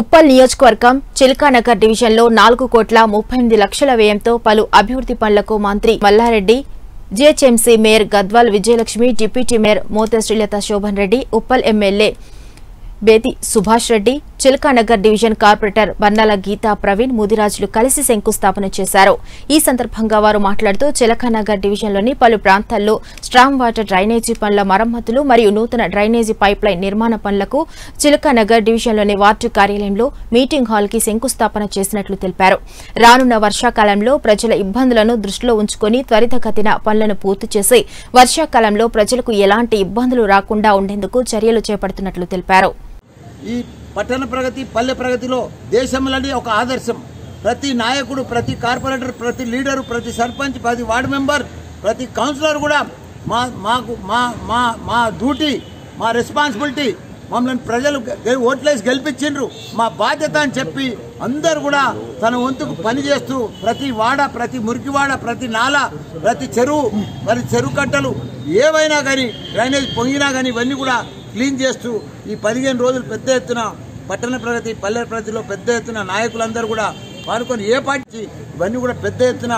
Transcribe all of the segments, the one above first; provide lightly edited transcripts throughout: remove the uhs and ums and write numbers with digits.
ఉప్పల్ నియోజకవర్గం చిల్కానగర్ డివిజన్లో 4 కోట్ల 38 లక్షల వ్యయంతో పలు అభివృద్ధి పనులకు మంత్రి Mallareddy, GHMC mayor Gadwal Vijayalakshmi, deputy mayor Mothe Srilatha Shobhan Reddy, Uppal MLA Bethi Subhash Reddy, Chilkanagar division corporator Vannala Geetha, Praveen ముదిరాజులు కలిసి శంకుస్థాపన చేశారు. ఈ సందర్భంగా వారు మాట్లాడుతూ చిల్కానగర్ డివిజన్లోని పలు ప్రాంతాల్లో స్ట్రామ్ వాటర్ డ్రైనేజీ పనుల మరమ్మతులు మరియు నూతన డ్రైనేజీ పైప్ లైన్ నిర్మాణ పనులకు చిల్కానగర్ డివిజన్లోని వార్డు కార్యాలయంలో మీటింగ్ హాల్కి శంకుస్థాపన చేసినట్లు తెలిపారు. రానున్న వర్షాకాలంలో ప్రజల ఇబ్బందులను దృష్టిలో ఉంచుకుని త్వరితగతిన పనులను పూర్తి చేసి వర్షాకాలంలో ప్రజలకు ఎలాంటి ఇబ్బందులు రాకుండా ఉండేందుకు చర్యలు చేపడుతున్నట్లు తెలిపారు. ఈ పట్టణ ప్రగతి పల్లె ప్రగతిలో దేశంలోనే ఒక ఆదర్శం. ప్రతి నాయకుడు, ప్రతి కార్పొరేటర్, ప్రతి లీడరు, ప్రతి సర్పంచ్, ప్రతి వార్డు మెంబర్, ప్రతి కౌన్సిలర్ కూడా మా డ్యూటీ, మా రెస్పాన్సిబిలిటీ, మమ్మల్ని ప్రజలు ఓట్లేసి గెలిపించిండ్రు, మా బాధ్యత అని చెప్పి అందరు కూడా తన వంతుకు పనిచేస్తూ ప్రతి వాడ, ప్రతి మురికివాడ, ప్రతి నాల, ప్రతి చెరువు, ప్రతి చెరువు కట్టలు ఏవైనా కానీ డ్రైనేజ్ పొంగినా కానీ ఇవన్నీ కూడా క్లీన్ చేస్తూ ఈ 15 రోజులు పెద్ద ఎత్తున పట్టణ ప్రగతి పల్లె ప్రగతిలో పెద్ద ఎత్తున నాయకులందరూ కూడా పాల్గొని ఏ పార్టీ ఇవన్నీ కూడా పెద్ద ఎత్తున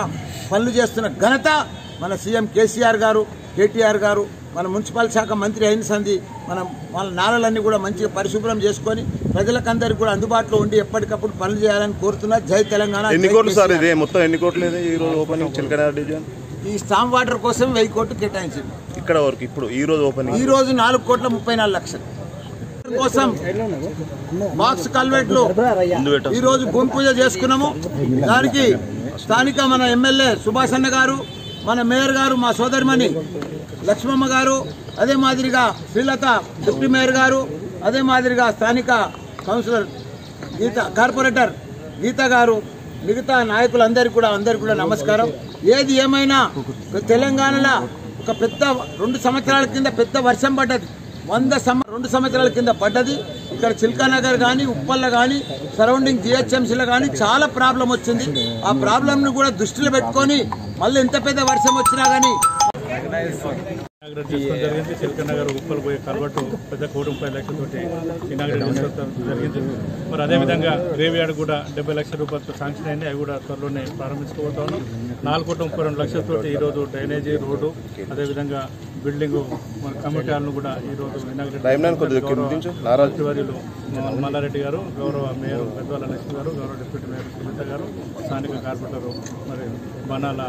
పనులు చేస్తున్న ఘనత మన సీఎం కేసీఆర్ గారు, కేటీఆర్ గారు, మన మున్సిపల్ శాఖ మంత్రి అయిన సంది మనం వాళ్ళ నాలలన్నీ కూడా మంచిగా పరిశుభ్రం చేసుకొని ప్రజలకందరికీ కూడా అందుబాటులో ఉండి ఎప్పటికప్పుడు పనులు చేయాలని కోరుతున్నా. జై తెలంగాణ. ఈ స్టామ్ వాటర్ కోసం 1000 కోట్లు కేటాయించింది. ఇక్కడ వరకు ఇప్పుడు ఈ రోజు 4 కోట్ల 34 లక్షలు కోసం బాక్స్ కల్వెట్లు ఈ రోజు భూమి పూజ చేసుకున్నాము. దానికి స్థానిక మన ఎమ్మెల్యే సుభాష్ అన్న గారు, మన మేయర్ గారు, మా సోదరిమణి లక్ష్మమ్మ గారు, అదే మాదిరిగా శ్రీలత డిప్యూటీ మేయర్ గారు, అదే మాదిరిగా స్థానిక కౌన్సిలర్ గీత, కార్పొరేటర్ గీత గారు, మిగతా నాయకులందరికీ కూడా నమస్కారం. ఏది ఏమైనా తెలంగాణలో ఒక పెద్ద 2 సంవత్సరాల కింద పెద్ద వర్షం పడ్డది. 2 సంవత్సరాల కింద పడ్డది. ఇక్కడ చిల్కానగర్ కానీ, ఉప్పల్లో కానీ, సరౌండింగ్ జీహెచ్ఎంసీలో కానీ చాలా ప్రాబ్లం వచ్చింది. ఆ ప్రాబ్లంను కూడా దృష్టిలో పెట్టుకొని మళ్ళీ ఎంత పెద్ద వర్షం వచ్చినా కానీ జరిగింది. చిల్కానగర్ ఉప్పల్ పోయే కలవట్టు పెద్ద 1 కోటి 30 లక్షలతో జరిగింది. మరి అదేవిధంగా గ్రేవ్యార్డ్ కూడా 70 లక్షల రూపాయలతో శాంక్షన్ అయింది. అవి కూడా త్వరలోనే ప్రారంభించుకోబోతా ఉన్నాం. 4 కోట్ల 32 లక్షలతో ఈరోజు డ్రైనేజీ, రోడ్డు, అదేవిధంగా బిల్డింగ్, మన కమిటీ హాల్ను కూడా ఈరోజు గౌరవ మల్లారెడ్డి గారు, గౌరవ మేయర్ గద్వాల లక్ష్మి గారు, గౌరవ డిప్యూటీ మేయర్ సునీత గారు, స్థానిక కార్పొరేటర్ మరి వన్నాల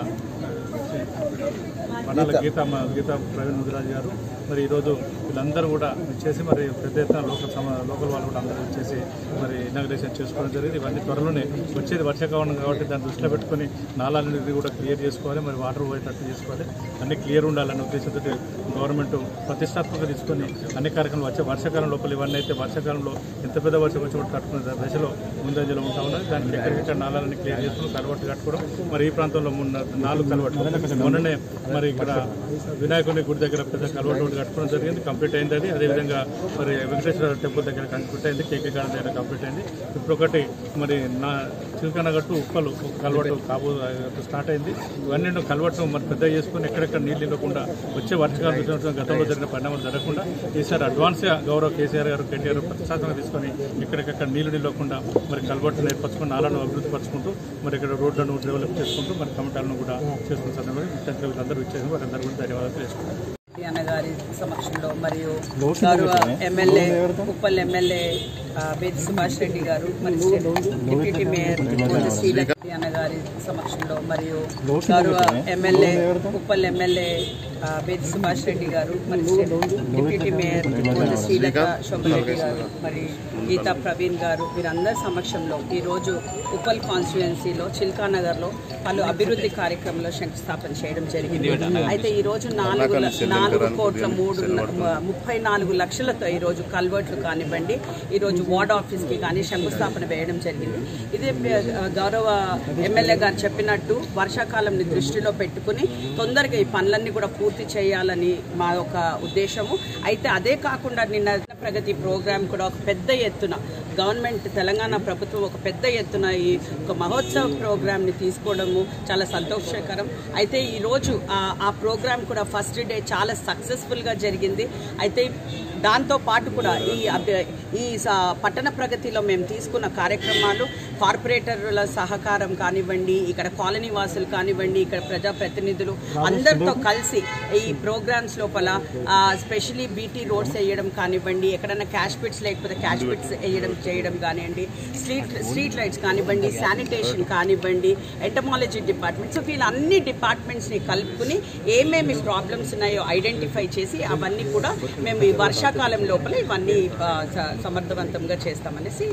గీత, మా గీత, ప్రవీణ్ ముదిరాజు గారు, మరి ఈరోజు వీళ్ళందరూ కూడా చేసి మరి పెద్ద ఎత్తున లోకల్ వాళ్ళు కూడా అందరూ చేసి మరి ఇనాగ్రేషన్ చేసుకోవడం జరిగింది. ఇవన్నీ త్వరలోనే వచ్చేది వర్షాకాలం కాబట్టి దాన్ని దృష్టిలో పెట్టుకొని నాలాలనేది కూడా క్లియర్ చేసుకోవాలి. మరి వాటర్ పోయేటట్టు చేసుకోవాలి. అన్నీ క్లియర్ ఉండాలనే ఉద్దేశంతో గవర్నమెంట్ ప్రతిష్టాత్మకంగా తీసుకొని అన్ని కార్యక్రమాలు వచ్చే వర్షాకాలం లోపల ఇవన్నీ అయితే వర్షాకాలంలో ఎంత పెద్ద వర్షం వచ్చి కూడా కట్టుకునే దశలో ముందంజలో ఉంటా ఉన్నది. దానికి ఎక్కడికెక్కడ నాలాలని క్లియర్ చేసుకుని కలవట్టు కట్టుకోవడం. మరి ఈ ప్రాంతంలో 4 కలవట్టు మొన్ననే మరి ఇక్కడ వినాయకుని గుడి దగ్గర పెద్ద కలవట్టు ఒకటి కట్టుకోవడం జరిగింది. కంప్లీట్ అయింది అది. అదేవిధంగా మరి వెంకటేశ్వర టెంపుల్ దగ్గర కంప్లీట్ అయింది. కేకే గార్డెన్ దగ్గర కంప్లీట్ అయింది. ఇప్పుడు ఒకటి మరి నా చిల్కానగట్టు ఉప్పలు కలవట్టు కాబో స్టార్ట్ అయింది. ఇవన్నీ కలవట్టు మరి పెద్ద చేసుకుని ఎక్కడెక్కడ నీళ్ళు ఇవ్వకుండా వచ్చే వర్షాకాలం చూసిన గతంలో జరిగిన పరిణామాలు జరగకుండా ఈసారి అడ్వాన్స్గా గౌరవ కేసీఆర్ గారు, కేటీఆర్ ప్రతిష్టాత్మకంగా తీసుకొని ఎక్కడికక్కడ నీళ్లు నిలవకుండా మరి కలవట్టు ఏర్పరచుకుని నాలను అభివృద్ధి పరచుకుంటూ మరి ఇక్కడ రోడ్లను డెవలప్ చేసుకుంటూ మరి కమిటాలను కూడా చేసుకున్న సందర్భంగా ముఖ్యంగా వీళ్ళందరూ ఇచ్చేసి వారందరూ కూడా ధన్యవాదాలు చేసుకున్నారు. అన్నగారి సమక్షంలో మరియు గౌరవ ఎమ్మెల్యే ఉప్పల్ ఎమ్మెల్యే బేతి సుభాష్ రెడ్డి గారు, మరి డిప్యూటీ మేయర్ శ్రీలక్ష్మి అన్నగారి సమక్షంలో మరియు గౌరవ ఎమ్మెల్యే ఉప్పల్ ఎమ్మెల్యే బేతి సుభాష్ రెడ్డి గారు, మరి డిప్యూటీ మేయర్ శ్రీలత శోభన్ రెడ్డి గారు, మరి గీతా ప్రవీణ్ గారు, వీరందరి సమక్షంలో ఈరోజు ఉప్పల్ కాన్స్టిట్యుయెన్సీలో చిల్కానగర్లో పలు అభివృద్ధి కార్యక్రమంలో శంకుస్థాపన చేయడం జరిగింది. అయితే ఈరోజు 4 కోట్ల 34 లక్షలతో ఈరోజు కల్వర్ట్లు కానివ్వండి, ఈరోజు వార్డ్ ఆఫీస్కి కానీ శంకుస్థాపన వేయడం జరిగింది. ఇదే గౌరవ ఎమ్మెల్యే గారు చెప్పినట్టు వర్షాకాలంని దృష్టిలో పెట్టుకుని తొందరగా ఈ పనులన్నీ కూడా పూర్తి చేయాలని మా యొక్క ఉద్దేశము. అయితే అదే కాకుండా నిన్న ప్రగతి ప్రోగ్రాం కూడా ఒక పెద్ద ఎత్తున గవర్నమెంట్ తెలంగాణ ప్రభుత్వం ఒక పెద్ద ఎత్తున ఈ ఒక మహోత్సవ ప్రోగ్రాంని తీసుకోవడము చాలా సంతోషకరం. అయితే ఈరోజు ఆ ప్రోగ్రాం కూడా ఫస్ట్ డే చాలా సక్సెస్ఫుల్గా జరిగింది. అయితే దాంతో పాటు కూడా ఈ పట్టణ ప్రగతిలో మేము తీసుకున్న కార్యక్రమాలు కార్పొరేటర్ల సహకారం కానివ్వండి, ఇక్కడ కాలనీ వాసులు కానివ్వండి, ఇక్కడ ప్రజా ప్రతినిధులు అందరితో కలిసి ఈ ప్రోగ్రామ్స్ లోపల స్పెషల్లీ బీటీ రోడ్స్ వేయడం కానివ్వండి, ఎక్కడైనా క్యాష్ పిట్స్ లేకపోతే క్యాష్ పిట్స్ చేయడం కానివ్వండి, స్ట్రీట్ లైట్స్ కానివ్వండి, శానిటేషన్ కానివ్వండి, ఎంటమాలజీ డిపార్ట్మెంట్, సో వీళ్ళన్ని డిపార్ట్మెంట్స్ని కలుపుకుని ఏమేమి ప్రాబ్లమ్స్ ఉన్నాయో ఐడెంటిఫై చేసి అవన్నీ కూడా మేము ఈ వర్షాకాలం లోపల ఇవన్నీ సమర్థవంతంగా చేస్తామనేసి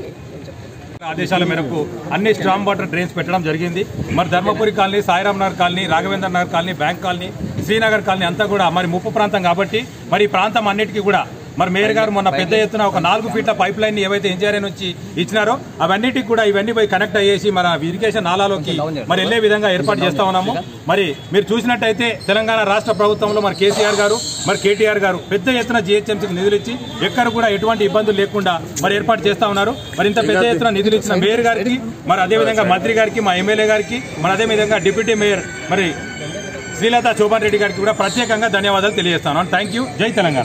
ఆదేశాల మేరకు అన్ని స్ట్రాంగ్ వాటర్ డ్రైన్స్ పెట్టడం జరిగింది. మరి Dharmapuri colony, Sairam Nagar colony, Raghavendra Nagar colony, bank colony, Srinagar colony అంతా కూడా మరి ముప్పు ప్రాంతం కాబట్టి మరి ఈ ప్రాంతం అన్నిటికీ కూడా మరి మేయర్ గారు మొన్న పెద్ద ఎత్తున ఒక 4 ఫీట్ల పైప్ లైన్ ఏవైతే ఎన్జీఆర్ నుంచి ఇచ్చినారో అవన్నిటికి కూడా ఇవన్నీ పోయి కనెక్ట్ అయ్యేసి మన ఇరిగేషన్ నాలాలోకి మరి వెళ్లే విధంగా ఏర్పాటు చేస్తా ఉన్నాము. మరి మీరు చూసినట్టయితే తెలంగాణ రాష్ట్ర ప్రభుత్వంలో మరి కేసీఆర్ గారు మరి కేటీఆర్ గారు పెద్ద ఎత్తున జీహెచ్ఎంసీకి నిధులు ఇచ్చి ఎక్కడ కూడా ఎటువంటి ఇబ్బందులు లేకుండా మరి ఏర్పాటు చేస్తా ఉన్నారు. మరి ఇంత పెద్ద ఎత్తున నిధులు ఇచ్చిన మేయర్ గారికి మరి అదేవిధంగా మంత్రి గారికి, మా ఎమ్మెల్యే గారికి, మరి అదేవిధంగా డిప్యూటీ మేయర్ మరి శ్రీలత శోభన్ రెడ్డి గారికి కూడా ప్రత్యేకంగా ధన్యవాదాలు తెలియజేస్తాను. Thank you. జై తెలంగాణ.